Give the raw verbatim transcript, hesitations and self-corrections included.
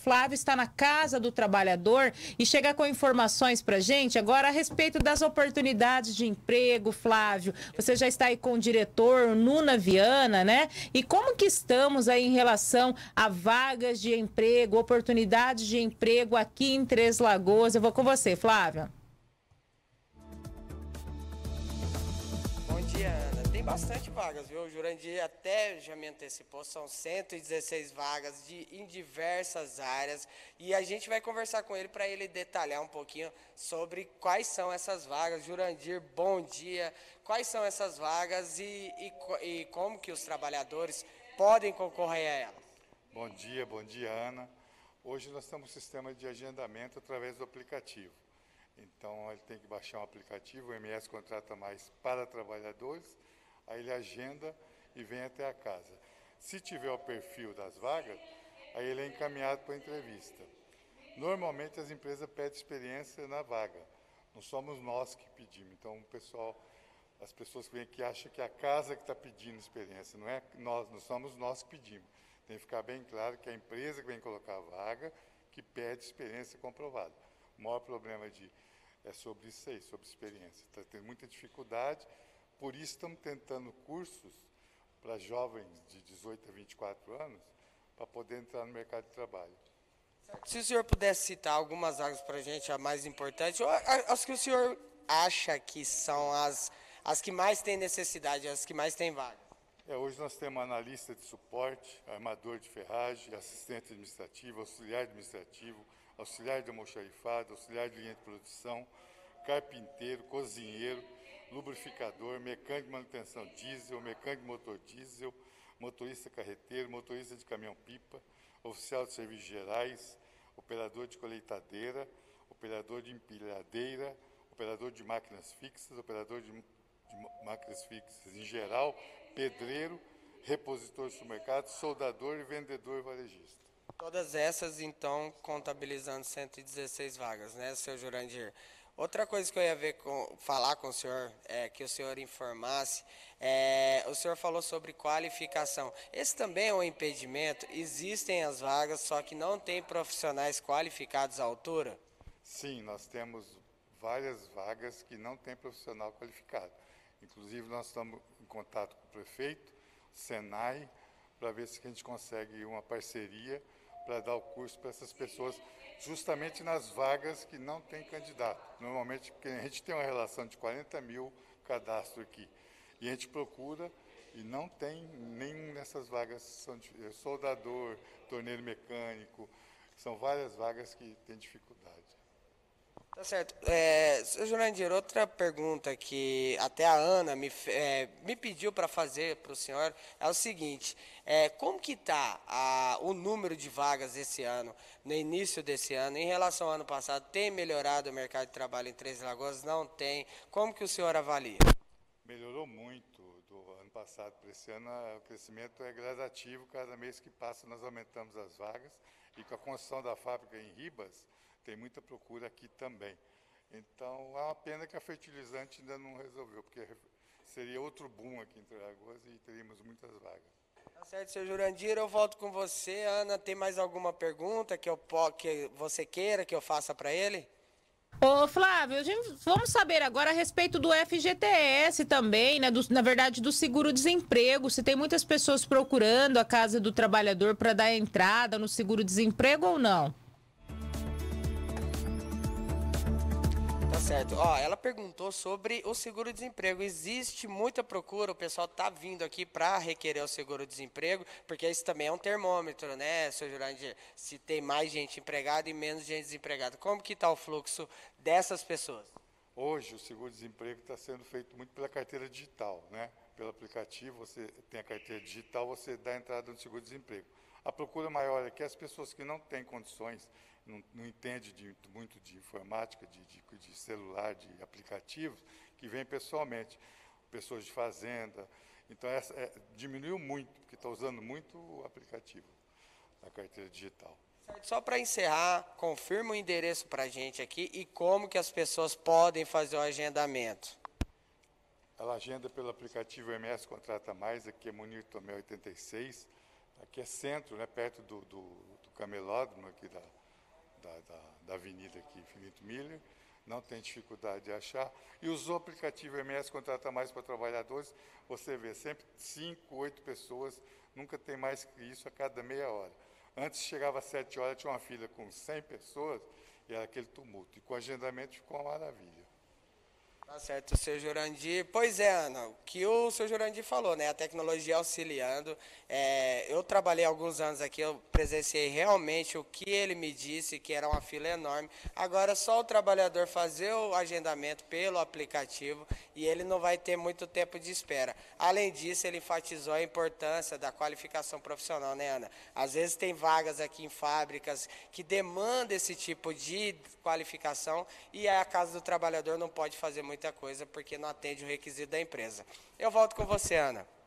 Flávio está na Casa do Trabalhador e chega com informações para a gente agora a respeito das oportunidades de emprego. Flávio, você já está aí com o diretor Nuna Viana, né? E como que estamos aí em relação a vagas de emprego, oportunidades de emprego aqui em Três Lagoas? Eu vou com você, Flávio. Bom dia, Ana. Tem bastante vagas, viu? O Jurandir até já me antecipou, são cento e dezesseis vagas de, em diversas áreas, e a gente vai conversar com ele para ele detalhar um pouquinho sobre quais são essas vagas. Jurandir, bom dia. Quais são essas vagas e, e, e como que os trabalhadores podem concorrer a elas? Bom dia, bom dia, Ana. Hoje nós temos um sistema de agendamento através do aplicativo. Então, ele tem que baixar um aplicativo, o M S Contrata Mais para trabalhadores, aí ele agenda e vem até a casa. Se tiver o perfil das vagas, aí ele é encaminhado para a entrevista. Normalmente, as empresas pedem experiência na vaga, não somos nós que pedimos. Então, o pessoal, as pessoas que vêm aqui acham que é a casa que está pedindo experiência, não é nós, não somos nós que pedimos. Tem que ficar bem claro que é a empresa que vem colocar a vaga, que pede experiência comprovada. O maior problema de, é sobre isso aí, sobre experiência. Está tendo muita dificuldade, por isso estamos tentando cursos para jovens de dezoito a vinte e quatro anos, para poder entrar no mercado de trabalho. Se o senhor pudesse citar algumas vagas para a gente, a mais importante, as que o senhor acha que são as, as que mais têm necessidade, as que mais têm vaga? É, hoje nós temos analista de suporte, armador de ferragem, assistente administrativo, auxiliar administrativo, auxiliar de almoxarifado, auxiliar de linha de produção, carpinteiro, cozinheiro, lubrificador, mecânico de manutenção diesel, mecânico de motor diesel, motorista carreteiro, motorista de caminhão-pipa, oficial de serviços gerais, operador de colheitadeira, operador de empilhadeira, operador de máquinas fixas, operador de, de máquinas fixas em geral, pedreiro, repositor de supermercado, soldador e vendedor varejista. Todas essas, então, contabilizando cento e dezesseis vagas, né, seu Jurandir? Outra coisa que eu ia ver com, falar com o senhor, é, que o senhor informasse, é, o senhor falou sobre qualificação. Esse também é um impedimento? Existem as vagas, só que não tem profissionais qualificados à altura? Sim, nós temos várias vagas que não tem profissional qualificado. Inclusive, nós estamos em contato com o prefeito, Senai, para ver se a gente consegue uma parceria para dar o curso para essas pessoas, justamente nas vagas que não tem candidato. Normalmente, porque a gente tem uma relação de quarenta mil cadastro aqui, e a gente procura e não tem nenhum dessas vagas. Soldador, torneiro mecânico, são várias vagas que tem dificuldade. Tá certo. É, senhor Jurandir, outra pergunta que até a Ana me, é, me pediu para fazer para o senhor é o seguinte, é, como que está o número de vagas esse ano, no início desse ano, em relação ao ano passado? Tem melhorado o mercado de trabalho em Três Lagoas? Não tem. Como que o senhor avalia? Melhorou muito do ano passado para esse ano. O crescimento é gradativo, cada mês que passa nós aumentamos as vagas, e com a construção da fábrica em Ribas, tem muita procura aqui também. Então, é uma pena que a fertilizante ainda não resolveu, porque seria outro boom aqui em Três Lagoas e teríamos muitas vagas. Tá certo, senhor Jurandir, eu volto com você. Ana, tem mais alguma pergunta que, eu, que você queira que eu faça para ele? Ô Flávio, vamos saber agora a respeito do F G T S também, né? Do, na verdade, do seguro-desemprego. Se tem muitas pessoas procurando a Casa do Trabalhador para dar entrada no seguro-desemprego ou não? Certo. Ó, ela perguntou sobre o seguro-desemprego. Existe muita procura, o pessoal está vindo aqui para requerer o seguro-desemprego, porque isso também é um termômetro, né, senhor Jurandir? Se tem mais gente empregada e menos gente desempregada. Como que está o fluxo dessas pessoas? Hoje, o seguro-desemprego está sendo feito muito pela carteira digital, né? Pelo aplicativo, você tem a carteira digital, você dá entrada no seguro-desemprego. A procura maior é que as pessoas que não têm condições, não, não entende de, muito de informática, de, de, de celular, de aplicativos, que vem pessoalmente, pessoas de fazenda. Então, essa, é, diminuiu muito, porque está usando muito o aplicativo, a carteira digital. Só para encerrar, confirma o endereço para a gente aqui e como que as pessoas podem fazer o agendamento. Ela agenda pelo aplicativo M S Contrata Mais, aqui é Munir Tomé oitenta e seis, aqui é centro, né, perto do... do Camelódromo aqui da, da, da, da avenida aqui, Filinto Milho, não tem dificuldade de achar. E usou o aplicativo M S Contrata Mais para Trabalhadores, você vê sempre cinco, oito pessoas, nunca tem mais que isso a cada meia hora. Antes chegava às sete horas, tinha uma fila com cem pessoas e era aquele tumulto. E com o agendamento ficou uma maravilha. Tá certo, seu Jurandir. Pois é, Ana, o que o seu Jurandir falou, né? A tecnologia auxiliando. É, eu trabalhei alguns anos aqui, eu presenciei realmente o que ele me disse, que era uma fila enorme. Agora, só o trabalhador fazer o agendamento pelo aplicativo e ele não vai ter muito tempo de espera. Além disso, ele enfatizou a importância da qualificação profissional, né, Ana? Às vezes tem vagas aqui em fábricas que demandam esse tipo de qualificação e a Casa do Trabalhador não pode fazer muito muita coisa, porque não atende o requisito da empresa. Eu volto com você, Ana.